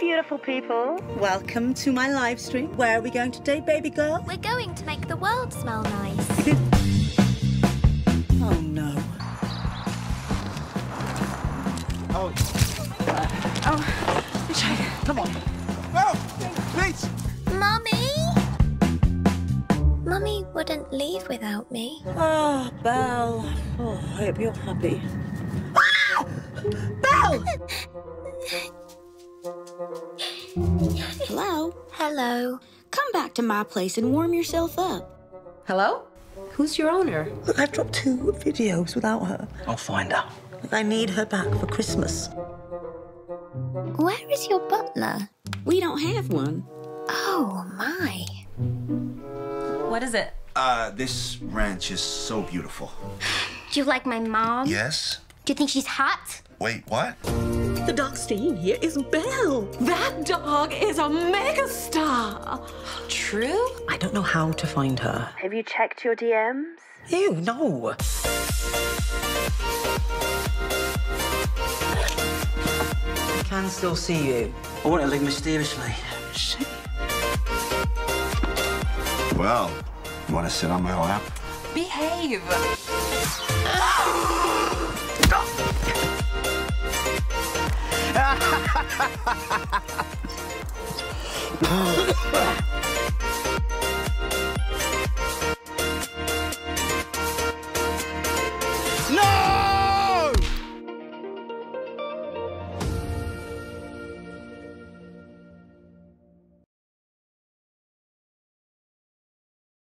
beautiful people. Welcome to my live stream. Where are we going today, baby girl? We're going to make the world smell nice. Oh, no. Oh. Oh, Jake, come on. No, please. Mummy? Mummy wouldn't leave without me. Oh, Belle. Oh, I hope you're happy. Ah! Belle! Hello? Hello. Come back to my place and warm yourself up. Hello? Who's your owner? Look, I've dropped 2 videos without her. I'll find her. I need her back for Christmas. Where is your butler? We don't have one. Oh, my. What is it? This ranch is so beautiful. Do you like my mom? Yes. Do you think she's hot? Wait, what? The dog staying here is Belle. That dog is a megastar. True? I don't know how to find her. Have you checked your DMs? Ew, no. I can still see you. I want to live mysteriously. Shit. Well, you want to sit on my lap? Behave.